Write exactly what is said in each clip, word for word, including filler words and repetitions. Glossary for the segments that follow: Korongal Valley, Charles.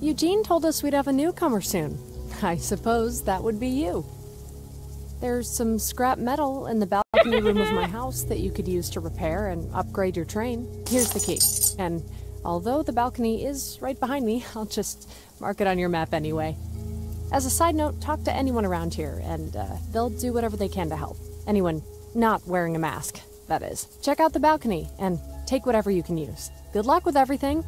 Eugene told us we'd have a newcomer soon. I suppose that would be you. There's some scrap metal in the balcony room of my house that you could use to repair and upgrade your train. Here's the key. And although the balcony is right behind me, I'll just mark it on your map anyway. As a side note, talk to anyone around here, and uh, they'll do whatever they can to help. Anyone not wearing a mask, that is. Check out the balcony and take whatever you can use. Good luck with everything.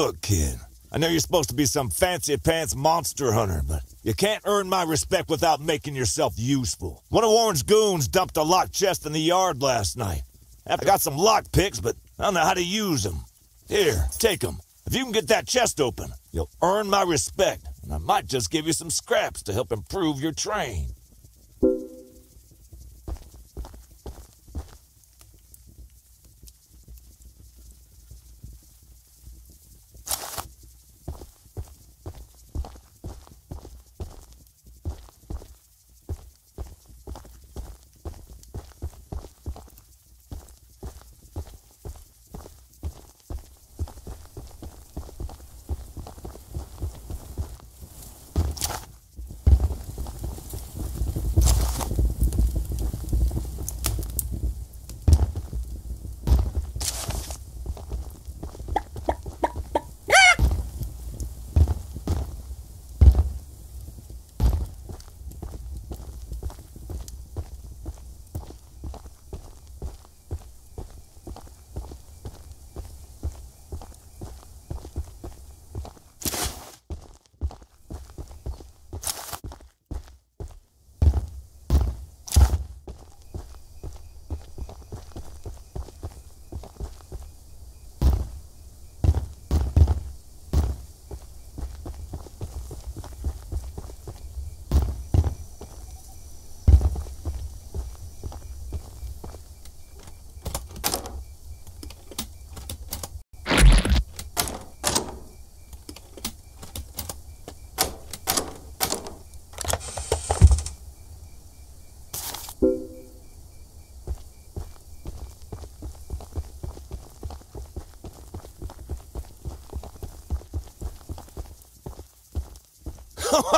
Look, kid, I know you're supposed to be some fancy-pants monster hunter, but you can't earn my respect without making yourself useful. One of Warren's goons dumped a locked chest in the yard last night. I got some lock picks, but I don't know how to use them. Here, take them. If you can get that chest open, you'll earn my respect, and I might just give you some scraps to help improve your train.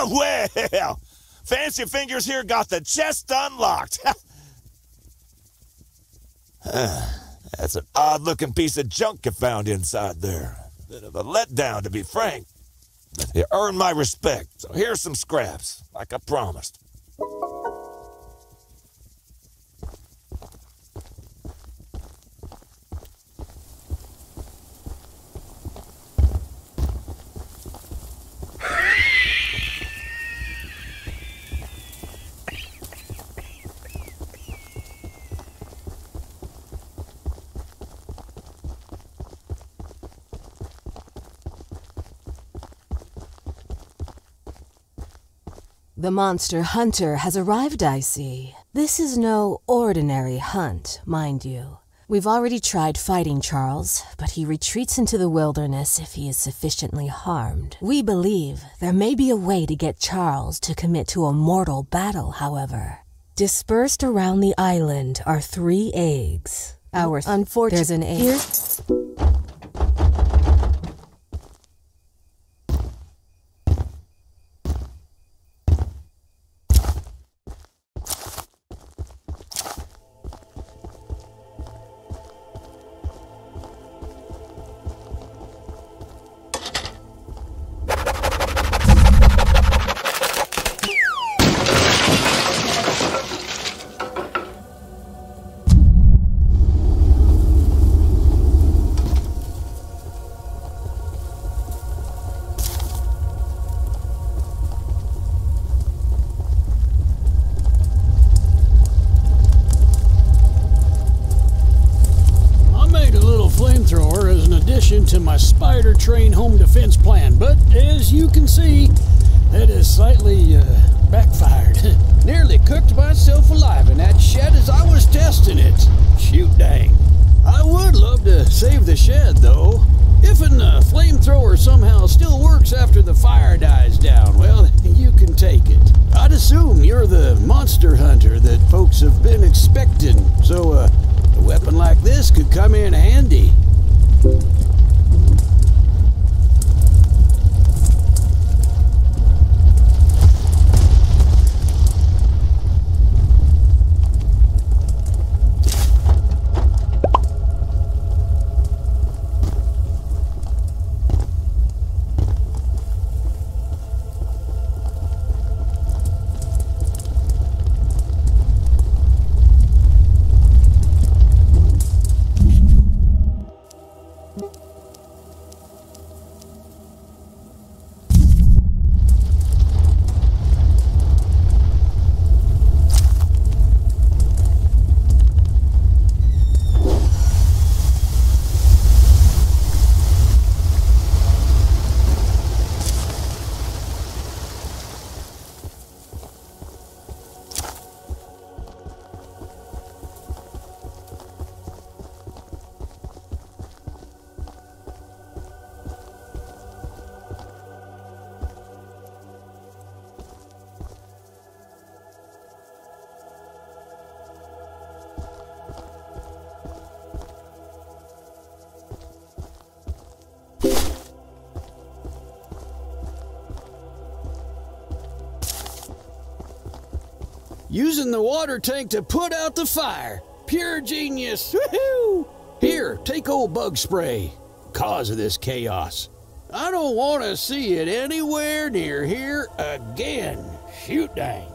Well, Fancy Fingers here got the chest unlocked. That's an odd-looking piece of junk you found inside there. Bit of a letdown, to be frank. But you earned my respect, so here's some scraps, like I promised. The monster hunter has arrived, I see. This is no ordinary hunt, mind you. We've already tried fighting Charles, but he retreats into the wilderness if he is sufficiently harmed. We believe there may be a way to get Charles to commit to a mortal battle, however. Dispersed around the island are three eggs. Our unfortunate- There's an egg here. To my spider train home defense plan, but as you can see, that has slightly uh, backfired. Nearly cooked myself alive in that shed as I was testing it. Shoot dang. I would love to save the shed though. If a uh, flamethrower somehow still works after the fire dies down, well, you can take it. I'd assume you're the monster hunter that folks have been expecting, so uh, a weapon like this could come in handy. using the water tank to put out the fire. Pure genius. Woohoo! Here, take old bug spray. Cause of this chaos. I don't want to see it anywhere near here again. Shoot dang.